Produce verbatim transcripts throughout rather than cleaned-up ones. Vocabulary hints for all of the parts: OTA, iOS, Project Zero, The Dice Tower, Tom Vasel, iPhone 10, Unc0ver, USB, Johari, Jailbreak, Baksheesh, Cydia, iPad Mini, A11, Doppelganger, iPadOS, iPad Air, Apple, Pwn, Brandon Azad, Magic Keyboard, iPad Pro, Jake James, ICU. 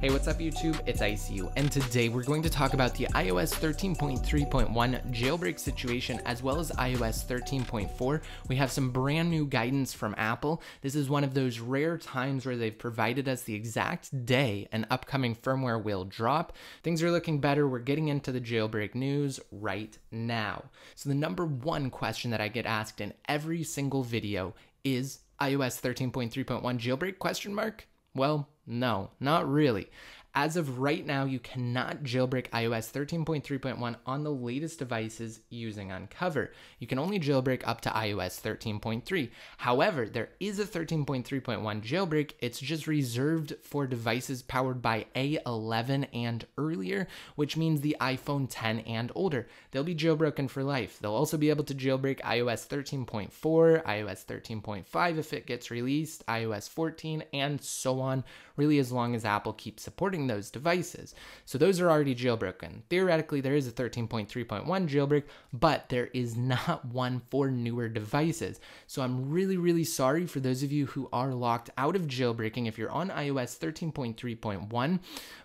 Hey, what's up YouTube? It's I C U, and today we're going to talk about the iOS thirteen point three point one jailbreak situation as well as iOS thirteen point four. We have some brand new guidance from Apple. This is one of those rare times where they've provided us the exact day an upcoming firmware will drop. Things are looking better. We're getting into the jailbreak news right now. So the number one question that I get asked in every single video is iOS thirteen point three point one jailbreak question mark? Well, no, not really. As of right now, you cannot jailbreak iOS thirteen point three point one on the latest devices using Unc0ver. You can only jailbreak up to iOS thirteen point three. However, there is a thirteen point three point one jailbreak. It's just reserved for devices powered by A eleven and earlier, which means the iPhone ten and older. They'll be jailbroken for life. They'll also be able to jailbreak iOS thirteen point four, iOS thirteen point five if it gets released, iOS fourteen, and so on, really as long as Apple keeps supporting those devices. So those are already jailbroken. Theoretically, there is a thirteen point three point one jailbreak, but there is not one for newer devices. So I'm really, really sorry for those of you who are locked out of jailbreaking if you're on iOS thirteen point three point one,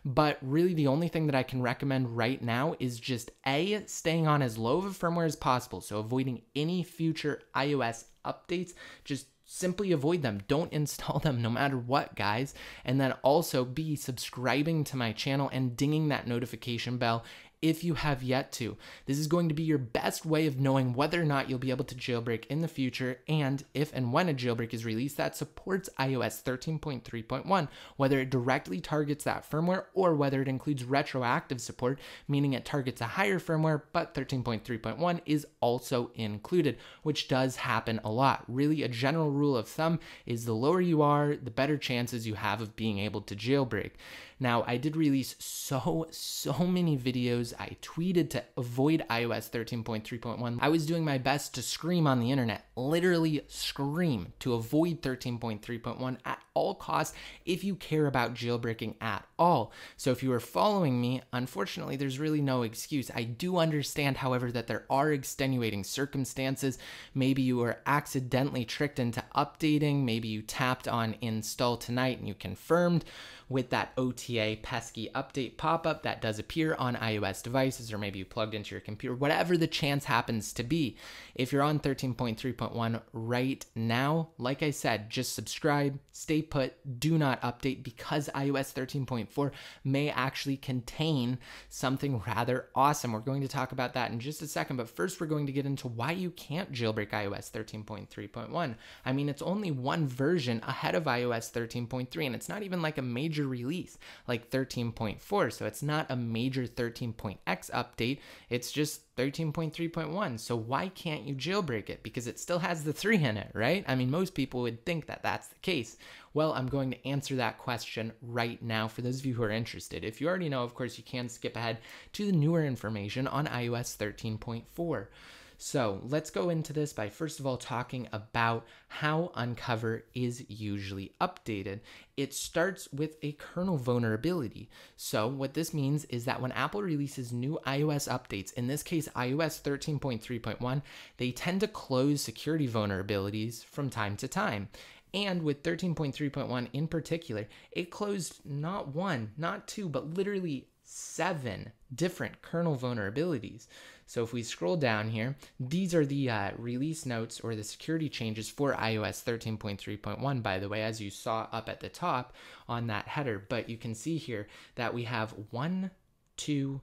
but really the only thing that I can recommend right now is just A, staying on as low of a firmware as possible, so avoiding any future iOS updates. Just simply avoid them. Don't install them no matter what, guys. And then also be subscribing to my channel and dinging that notification bell if you have yet to. This is going to be your best way of knowing whether or not you'll be able to jailbreak in the future, and if and when a jailbreak is released that supports iOS thirteen point three point one, whether it directly targets that firmware or whether it includes retroactive support, meaning it targets a higher firmware, but thirteen point three point one is also included, which does happen a lot. Really, a general rule of thumb is the lower you are, the better chances you have of being able to jailbreak. Now, I did release so, so many videos. I tweeted to avoid iOS thirteen point three point one. I was doing my best to scream on the internet, literally scream to avoid thirteen point three point one at all costs if you care about jailbreaking at all. So if you were following me, unfortunately, there's really no excuse. I do understand, however, that there are extenuating circumstances. Maybe you were accidentally tricked into updating. Maybe you tapped on install tonight and you confirmed with that O T A pesky update pop-up that does appear on iOS devices, or maybe you plugged into your computer, whatever the chance happens to be. If you're on thirteen point three point one right now, like I said, just subscribe, stay put, do not update, because iOS thirteen point four may actually contain something rather awesome. We're going to talk about that in just a second, but first we're going to get into why you can't jailbreak iOS thirteen point three point one. I mean, it's only one version ahead of iOS thirteen point three, and it's not even like a major release like thirteen point four, so it's not a major thirteen point X update, it's just thirteen point three point one. So why can't you jailbreak it? Because it still has the three in it, right? I mean, most people would think that that's the case. Well, I'm going to answer that question right now for those of you who are interested. If you already know, of course, you can skip ahead to the newer information on iOS thirteen point four. So let's go into this by first of all talking about how Unc0ver is usually updated. It starts with a kernel vulnerability. So what this means is that when Apple releases new iOS updates, in this case iOS thirteen point three point one, they tend to close security vulnerabilities from time to time. And with thirteen point three point one in particular, it closed not one, not two, but literally seven different kernel vulnerabilities. So if we scroll down here, these are the uh, release notes or the security changes for iOS thirteen point three point one, by the way, as you saw up at the top on that header. But you can see here that we have one, two,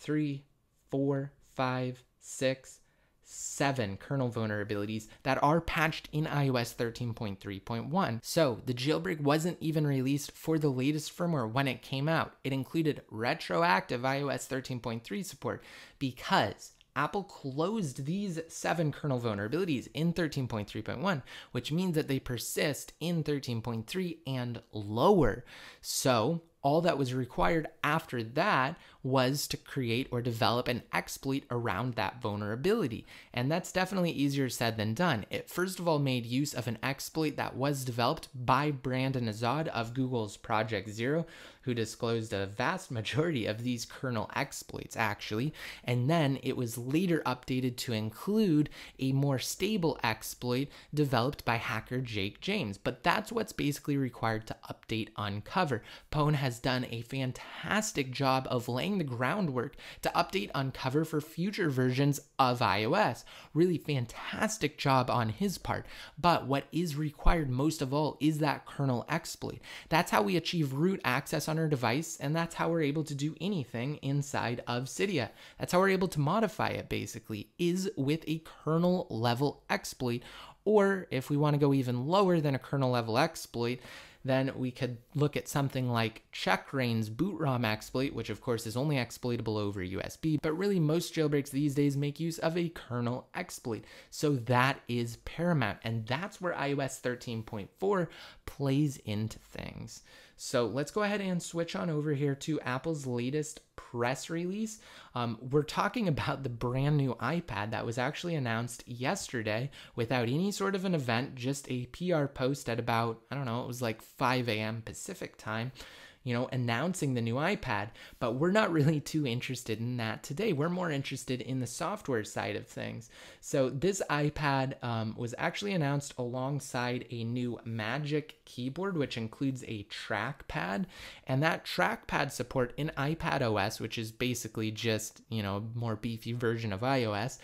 three, four, five, six, seven kernel vulnerabilities that are patched in iOS thirteen point three point one. So the jailbreak wasn't even released for the latest firmware when it came out. It included retroactive iOS thirteen point three support because Apple closed these seven kernel vulnerabilities in thirteen point three point one, which means that they persist in thirteen point three and lower. So all that was required after that was to create or develop an exploit around that vulnerability. And that's definitely easier said than done. It first of all made use of an exploit that was developed by Brandon Azad of Google's Project Zero, who disclosed a vast majority of these kernel exploits actually. And then it was later updated to include a more stable exploit developed by hacker Jake James. But that's what's basically required to update Uncover. Pwn has done a fantastic job of laying the groundwork to update Uncover for future versions of iOS. Really fantastic job on his part. But what is required most of all is that kernel exploit. That's how we achieve root access on our device, and that's how we're able to do anything inside of Cydia. That's how we're able to modify it basically, is with a kernel level exploit. Or if we want to go even lower than a kernel level exploit, then we could look at something like Checkreign's boot ROM exploit, which of course is only exploitable over U S B, but really most jailbreaks these days make use of a kernel exploit. So that is paramount, and that's where iOS thirteen point four plays into things. So let's go ahead and switch on over here to Apple's latest press release. Um, we're talking about the brand new iPad that was actually announced yesterday without any sort of an event, just a P R post at about, I don't know, it was like five A M Pacific time, you know, announcing the new iPad. But we're not really too interested in that today. We're more interested in the software side of things. So this iPad um, was actually announced alongside a new Magic Keyboard, which includes a trackpad. And that trackpad support in iPadOS, which is basically just, you know, more beefy version of iOS,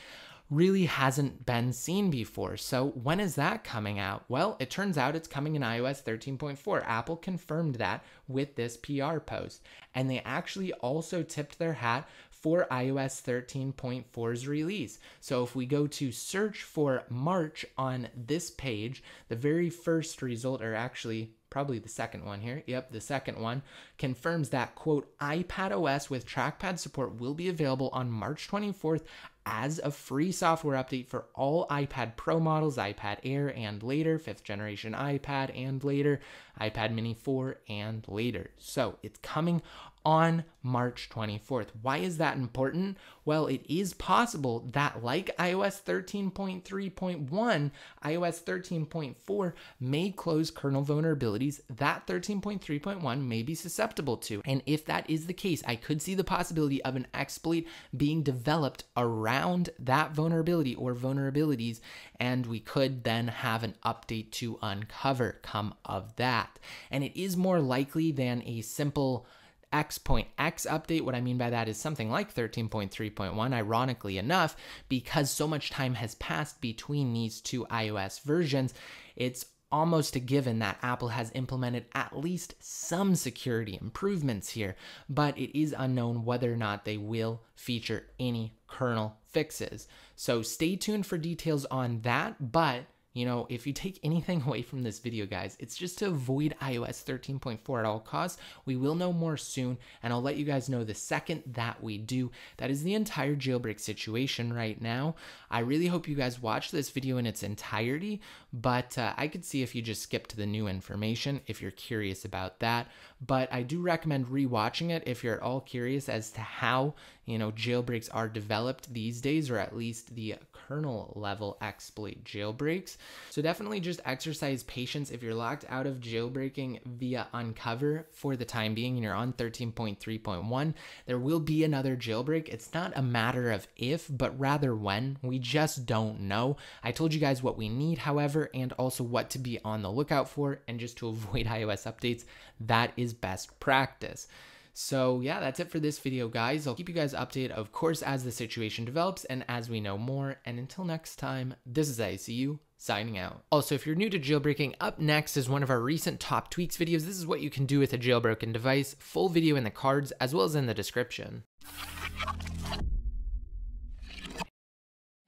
really hasn't been seen before. So when is that coming out? Well, it turns out it's coming in iOS thirteen point four. Apple confirmed that with this P R post. And they actually also tipped their hat for iOS thirteen point four's release. So if we go to search for March on this page, the very first result, or actually probably the second one here, yep, the second one, confirms that, quote, iPadOS with trackpad support will be available on March twenty-fourth as a free software update for all iPad Pro models, iPad Air and later, fifth generation iPad and later, iPad Mini four and later. So it's coming on March twenty-fourth. Why is that important? Well, it is possible that like iOS thirteen point three point one, iOS thirteen point four may close kernel vulnerabilities that thirteen point three point one may be susceptible to. And if that is the case, I could see the possibility of an exploit being developed around that vulnerability or vulnerabilities, and we could then have an update to Uncover come of that. And it is more likely than a simple X.X update. What I mean by that is something like thirteen point three point one, ironically enough, because so much time has passed between these two iOS versions, it's almost a given that Apple has implemented at least some security improvements here, but it is unknown whether or not they will feature any kernel fixes. So stay tuned for details on that, but you know, if you take anything away from this video, guys, it's just to avoid iOS thirteen point four at all costs. We will know more soon, and I'll let you guys know the second that we do. That is the entire jailbreak situation right now. I really hope you guys watch this video in its entirety, but uh, I could see if you just skip to the new information if you're curious about that. But I do recommend rewatching it if you're at all curious as to how, you know, jailbreaks are developed these days, or at least the kernel level exploit jailbreaks. So definitely just exercise patience if you're locked out of jailbreaking via Uncover for the time being and you're on thirteen point three point one. There will be another jailbreak. It's not a matter of if, but rather when. We just don't know. I told you guys what we need, however, and also what to be on the lookout for, and just to avoid iOS updates. That is best practice. So yeah, that's it for this video, guys. I'll keep you guys updated, of course, as the situation develops and as we know more. And until next time, this is I C U signing out. Also, if you're new to jailbreaking, up next is one of our recent top tweaks videos. This is what you can do with a jailbroken device. Full video in the cards as well as in the description.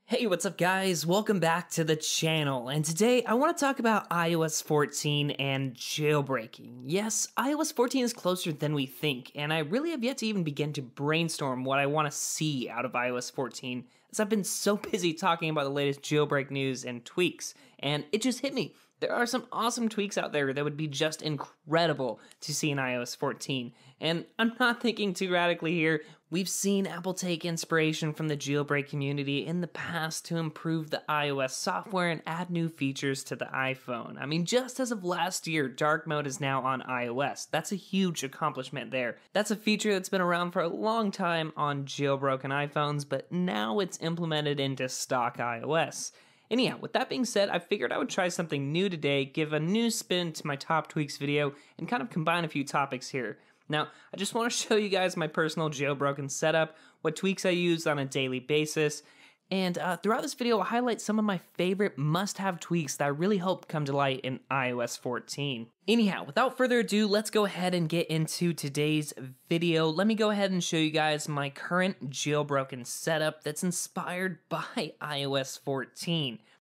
Hey, what's up guys? Welcome back to the channel, and today I want to talk about iOS fourteen and jailbreaking. Yes, iOS fourteen is closer than we think, and I really have yet to even begin to brainstorm what I want to see out of iOS fourteen, as I've been so busy talking about the latest jailbreak news and tweaks, and it just hit me. There are some awesome tweaks out there that would be just incredible to see in iOS fourteen, and I'm not thinking too radically here. We've seen Apple take inspiration from the jailbreak community in the past to improve the iOS software and add new features to the iPhone. I mean, just as of last year, dark mode is now on iOS. That's a huge accomplishment there. That's a feature that's been around for a long time on jailbroken iPhones, but now it's implemented into stock iOS. And yeah, with that being said, I figured I would try something new today, give a new spin to my top tweaks video, and kind of combine a few topics here. Now, I just want to show you guys my personal jailbroken setup, what tweaks I use on a daily basis, and uh, throughout this video, I'll highlight some of my favorite must-have tweaks that I really hope come to light in iOS fourteen. Anyhow, without further ado, let's go ahead and get into today's video. Let me go ahead and show you guys my current jailbroken setup that's inspired by iOS fourteen.